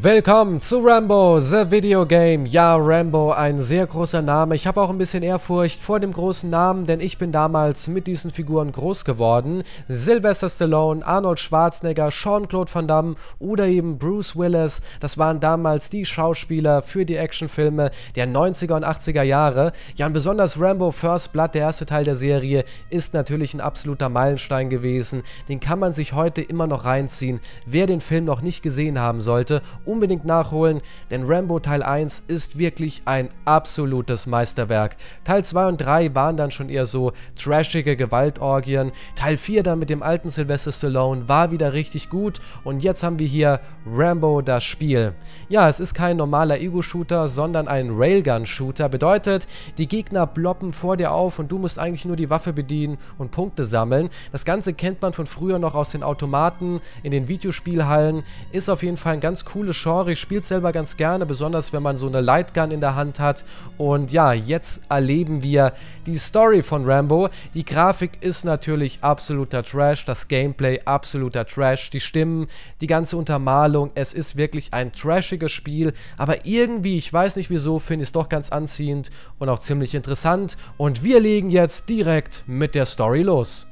Willkommen zu Rambo The Video Game. Ja, Rambo, ein sehr großer Name. Ich habe auch ein bisschen Ehrfurcht vor dem großen Namen, denn ich bin damals mit diesen Figuren groß geworden. Sylvester Stallone, Arnold Schwarzenegger, Jean-Claude Van Damme oder eben Bruce Willis, das waren damals die Schauspieler für die Actionfilme der 90er und 80er Jahre. Ja, und besonders Rambo First Blood, der erste Teil der Serie, ist natürlich ein absoluter Meilenstein gewesen. Den kann man sich heute immer noch reinziehen, wer den Film noch nicht gesehen haben sollte. Unbedingt nachholen, denn Rambo Teil 1 ist wirklich ein absolutes Meisterwerk. Teil 2 und 3 waren dann schon eher so trashige Gewaltorgien. Teil 4 dann mit dem alten Sylvester Stallone war wieder richtig gut und jetzt haben wir hier Rambo das Spiel. Ja, es ist kein normaler Ego-Shooter, sondern ein Railgun-Shooter. Bedeutet, die Gegner bloppen vor dir auf und du musst eigentlich nur die Waffe bedienen und Punkte sammeln. Das Ganze kennt man von früher noch aus den Automaten in den Videospielhallen. Ist auf jeden Fall ein ganz cooles Genre. Ich spiele es selber ganz gerne, besonders wenn man so eine Lightgun in der Hand hat. Und ja, jetzt erleben wir die Story von Rambo. Die Grafik ist natürlich absoluter Trash, das Gameplay absoluter Trash, die Stimmen, die ganze Untermalung. Es ist wirklich ein trashiges Spiel, aber irgendwie, ich weiß nicht wieso, finde ich es doch ganz anziehend und auch ziemlich interessant. Und wir legen jetzt direkt mit der Story los.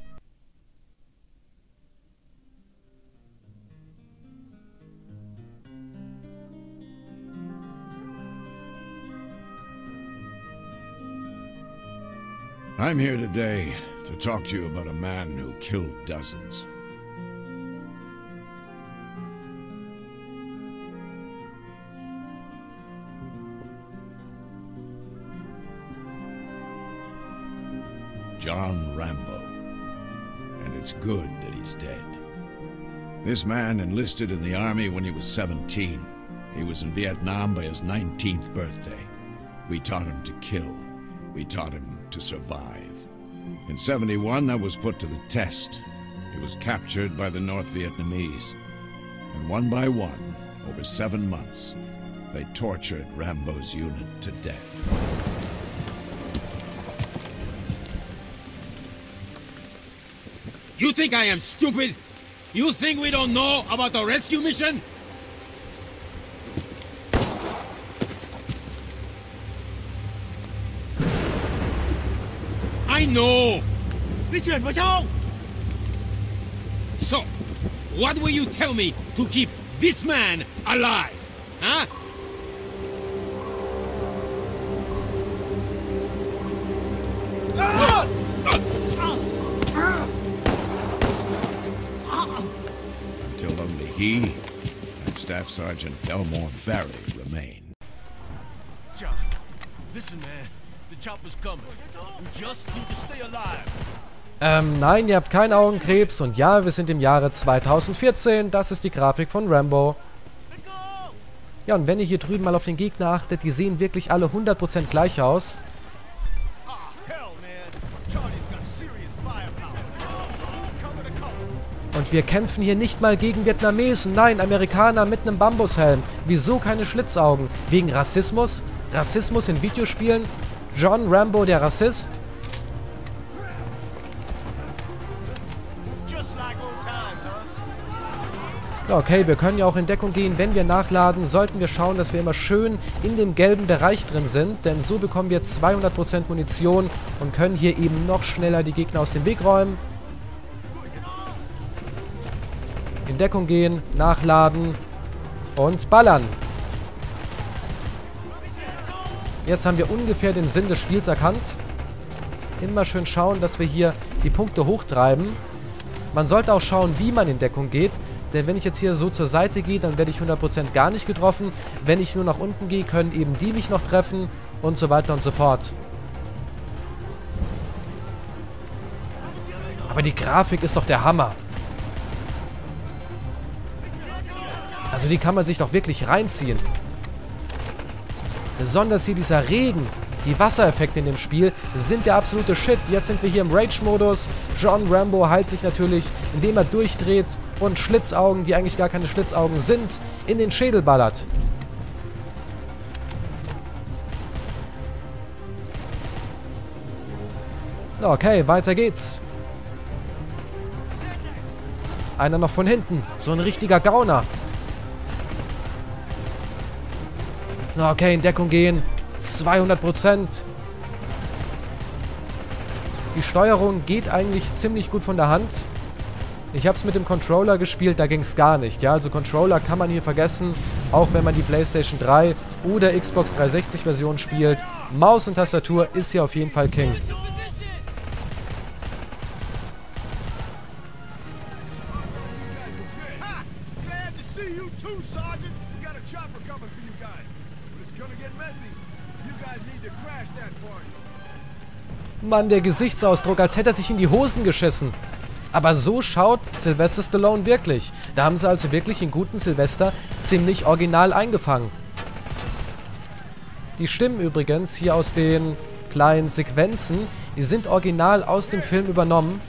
I'm here today to talk to you about a man who killed dozens. John Rambo. And it's good that he's dead. This man enlisted in the army when he was 17. He was in Vietnam by his 19th birthday. We taught him to kill. We taught him to survive. In 71, that was put to the test. He was captured by the North Vietnamese. And one by one, over 7 months, they tortured Rambo's unit to death. You think I am stupid? You think we don't know about the rescue mission? I know! So, what will you tell me to keep this man alive? Huh? Until only he and Staff Sergeant Elmore Ferry remain. John, listen, man. Nein, ihr habt keinen Augenkrebs und ja, wir sind im Jahre 2014, das ist die Grafik von Rambo. Ja, und wenn ihr hier drüben mal auf den Gegner achtet, die sehen wirklich alle 100% gleich aus. Und wir kämpfen hier nicht mal gegen Vietnamesen, nein, Amerikaner mit einem Bambushelm. Wieso keine Schlitzaugen? Wegen Rassismus? Rassismus in Videospielen? John Rambo, der Rassist. Okay, wir können ja auch in Deckung gehen. Wenn wir nachladen, sollten wir schauen, dass wir immer schön in dem gelben Bereich drin sind. Denn so bekommen wir 200% Munition und können hier eben noch schneller die Gegner aus dem Weg räumen. In Deckung gehen, nachladen und ballern. Jetzt haben wir ungefähr den Sinn des Spiels erkannt. Immer schön schauen, dass wir hier die Punkte hochtreiben. Man sollte auch schauen, wie man in Deckung geht. Denn wenn ich jetzt hier so zur Seite gehe, dann werde ich 100% gar nicht getroffen. Wenn ich nur nach unten gehe, können eben die mich noch treffen. Und so weiter und so fort. Aber die Grafik ist doch der Hammer. Also die kann man sich doch wirklich reinziehen. Besonders hier dieser Regen, die Wassereffekte in dem Spiel sind der absolute Shit. Jetzt sind wir hier im Rage-Modus. John Rambo heilt sich natürlich, indem er durchdreht und Schlitzaugen, die eigentlich gar keine Schlitzaugen sind, in den Schädel ballert. Okay, weiter geht's. Einer noch von hinten, so ein richtiger Gauner. Na, okay, in Deckung gehen. 200%. Die Steuerung geht eigentlich ziemlich gut von der Hand. Ich habe es mit dem Controller gespielt, da ging es gar nicht. Ja, also Controller kann man hier vergessen, auch wenn man die PlayStation 3 oder Xbox 360 Version spielt. Maus und Tastatur ist hier auf jeden Fall King. Mann, der Gesichtsausdruck, als hätte er sich in die Hosen geschissen. Aber so schaut Sylvester Stallone wirklich. Da haben sie also wirklich den guten Sylvester ziemlich original eingefangen. Die Stimmen übrigens hier aus den kleinen Sequenzen, die sind original aus dem Film übernommen.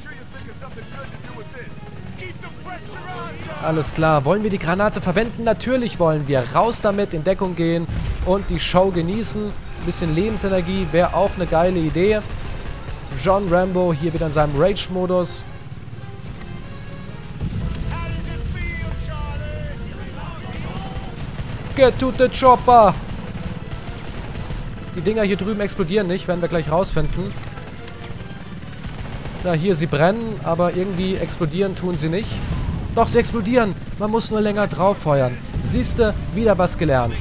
Alles klar, wollen wir die Granate verwenden? Natürlich wollen wir. Raus damit, in Deckung gehen und die Show genießen. Ein bisschen Lebensenergie wäre auch eine geile Idee. John Rambo hier wieder in seinem Rage-Modus. Get to the chopper! Die Dinger hier drüben explodieren nicht, werden wir gleich rausfinden. Na hier, sie brennen, aber irgendwie explodieren tun sie nicht. Doch, sie explodieren! Man muss nur länger drauf feuern. Siehste, wieder was gelernt.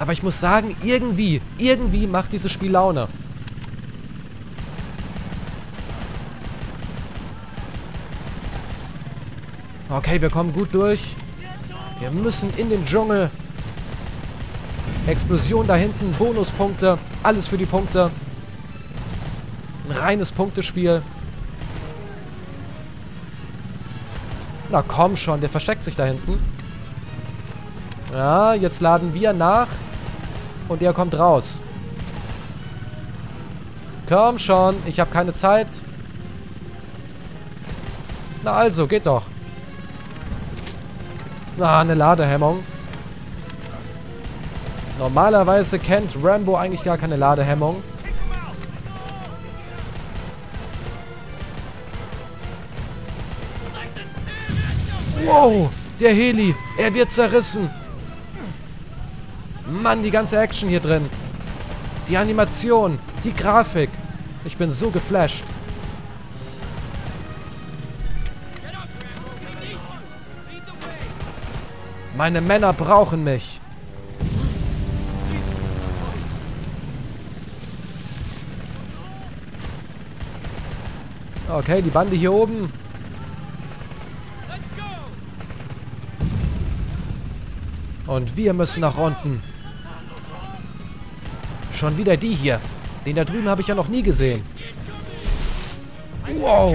Aber ich muss sagen, irgendwie macht dieses Spiel Laune. Okay, wir kommen gut durch. Wir müssen in den Dschungel. Explosion da hinten, Bonuspunkte, alles für die Punkte. Ein reines Punktespiel. Na komm schon, der versteckt sich da hinten. Ja, jetzt laden wir nach. Und er kommt raus. Komm schon, ich habe keine Zeit. Na also, geht doch. Ah, eine Ladehemmung. Normalerweise kennt Rambo eigentlich gar keine Ladehemmung. Wow, der Heli, er wird zerrissen. Mann, die ganze Action hier drin. Die Animation, die Grafik. Ich bin so geflasht. Meine Männer brauchen mich. Okay, die Bande hier oben. Und wir müssen nach unten. Schon wieder die hier. Den da drüben habe ich ja noch nie gesehen. Wow.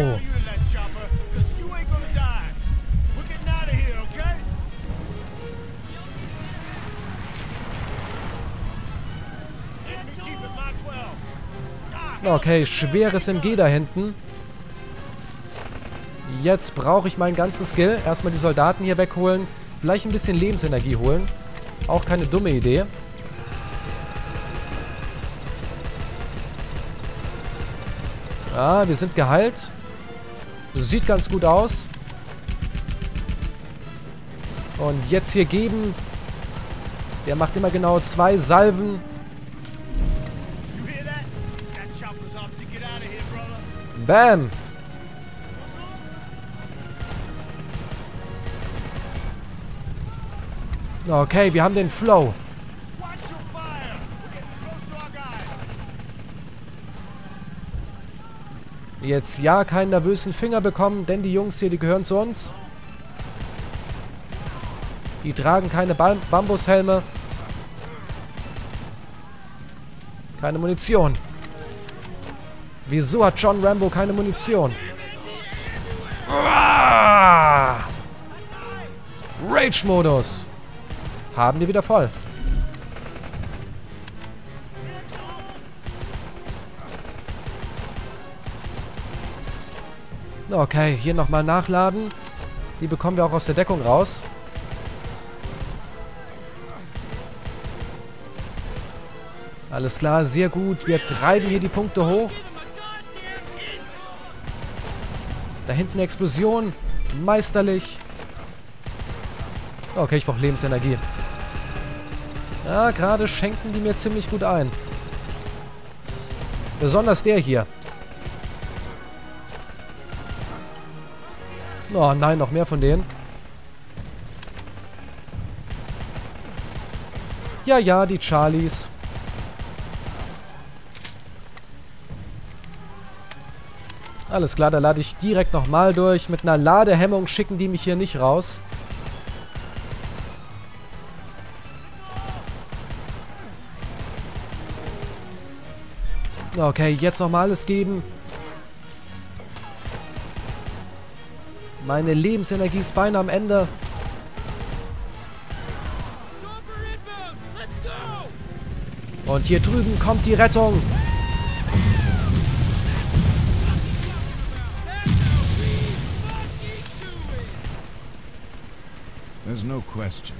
Okay, schweres MG da hinten. Jetzt brauche ich meinen ganzen Skill. Erstmal die Soldaten hier wegholen. Vielleicht ein bisschen Lebensenergie holen. Auch keine dumme Idee. Ah, wir sind geheilt. Sieht ganz gut aus. Und jetzt hier geben. Der macht immer genau 2 Salven. Bam! Okay, wir haben den Flow. Jetzt ja keinen nervösen Finger bekommen, denn die Jungs hier, die gehören zu uns. Die tragen keine Bambushelme. Keine Munition. Wieso hat John Rambo keine Munition? Rage-Modus. Haben wir wieder voll. Okay, hier nochmal nachladen. Die bekommen wir auch aus der Deckung raus. Alles klar, sehr gut. Wir treiben hier die Punkte hoch. Da hinten Explosion. Meisterlich. Okay, ich brauche Lebensenergie. Ja, gerade schenken die mir ziemlich gut ein. Besonders der hier. Oh nein, noch mehr von denen. Ja, ja, die Charlies. Alles klar, da lade ich direkt nochmal durch. Mit einer Ladehemmung schicken die mich hier nicht raus. Okay, jetzt nochmal alles geben. Meine Lebensenergie ist beinahe am Ende. Und hier drüben kommt die Rettung. There's no question.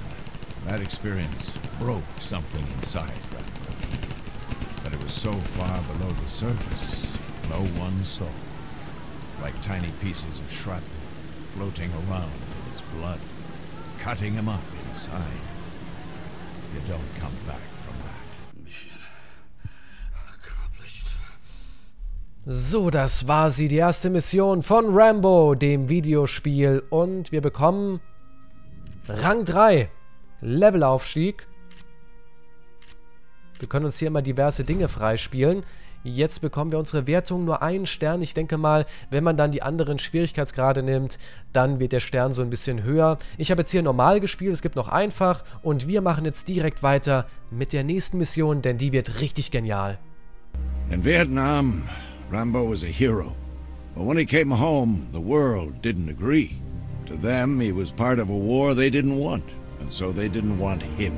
That experience broke something inside Rambo. But it was so far below the surface, no one saw. Like tiny pieces of shrapnel floating around in his blood, cutting him up inside. You don't come back from that. Mission accomplished. So, das war sie, die erste Mission von Rambo, dem Videospiel. Und wir bekommen Rang 3. Levelaufstieg. Wir können uns hier immer diverse Dinge freispielen. Jetzt bekommen wir unsere Wertung nur einen Stern. Ich denke mal, wenn man dann die anderen Schwierigkeitsgrade nimmt, dann wird der Stern so ein bisschen höher. Ich habe jetzt hier normal gespielt, es gibt noch einfach. Und wir machen jetzt direkt weiter mit der nächsten Mission, denn die wird richtig genial. In Vietnam, Rambo was a hero. But when he came home, the world didn't agree. To them, he was part of a war they didn't want, and so they didn't want him.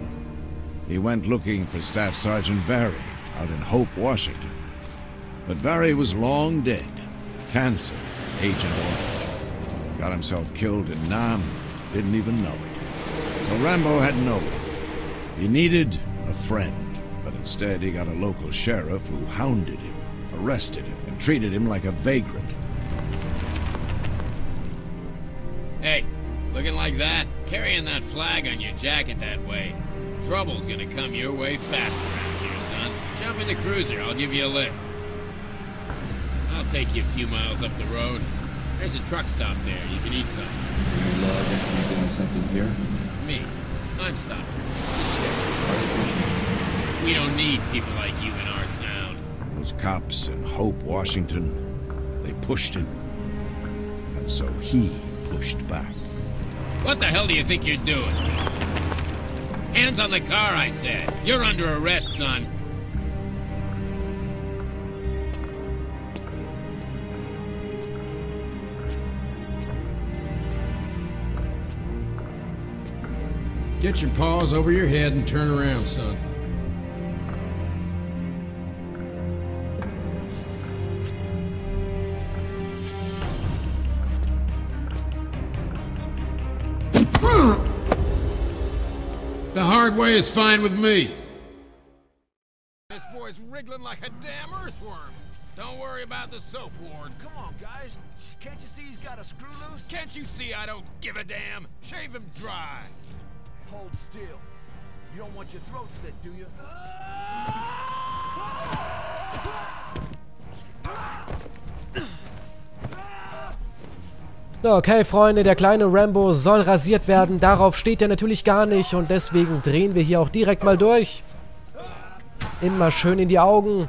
He went looking for Staff Sergeant Barry out in Hope, Washington. But Barry was long dead. Cancer, Agent Orange. Got himself killed in Nam, didn't even know it. So Rambo had no one. He needed a friend, but instead he got a local sheriff who hounded him, arrested him, and treated him like a vagrant. Hey, looking like that? Carrying that flag on your jacket that way. Trouble's gonna come your way fast around here, son. Jump in the cruiser, I'll give you a lift. I'll take you a few miles up the road. There's a truck stop there. You can eat something. So you love actually doing something here? Me. I'm stopping. Shit. We don't need people like you in our town. Those cops in Hope, Washington, they pushed him. And so he pushed back. What the hell do you think you're doing? Hands on the car, I said. You're under arrest, son. Get your paws over your head and turn around, son. The hard way is fine with me. This boy's wriggling like a damn earthworm. Don't worry about the soap, Ward. Come on, guys. Can't you see he's got a screw loose? Can't you see I don't give a damn? Shave him dry. Hold still. You don't want your throat slit, do you? Okay, Freunde, der kleine Rambo soll rasiert werden. Darauf steht er natürlich gar nicht und deswegen drehen wir hier auch direkt mal durch. Immer schön in die Augen.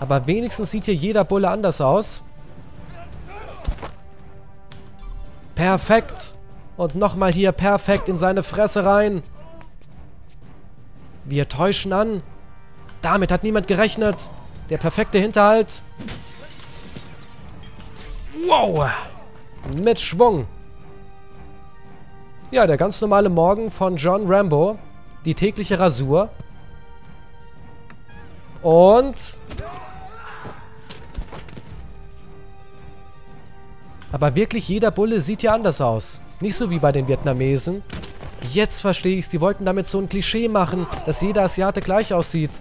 Aber wenigstens sieht hier jeder Bulle anders aus. Perfekt. Und nochmal hier perfekt in seine Fresse rein. Wir täuschen an. Damit hat niemand gerechnet. Der perfekte Hinterhalt. Wow. Mit Schwung. Ja, der ganz normale Morgen von John Rambo. Die tägliche Rasur. Und... aber wirklich jeder Bulle sieht hier anders aus. Nicht so wie bei den Vietnamesen. Jetzt verstehe ich's. Die wollten damit so ein Klischee machen, dass jeder Asiate gleich aussieht.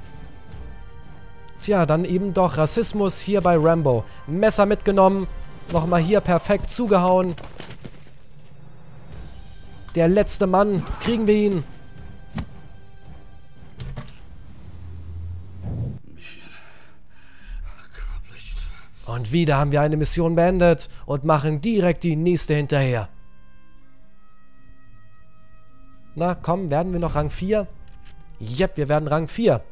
Tja, dann eben doch Rassismus hier bei Rambo. Messer mitgenommen. Nochmal hier perfekt zugehauen. Der letzte Mann. Kriegen wir ihn. Und wieder haben wir eine Mission beendet und machen direkt die nächste hinterher. Na komm, werden wir noch Rang 4? Jep, wir werden Rang 4.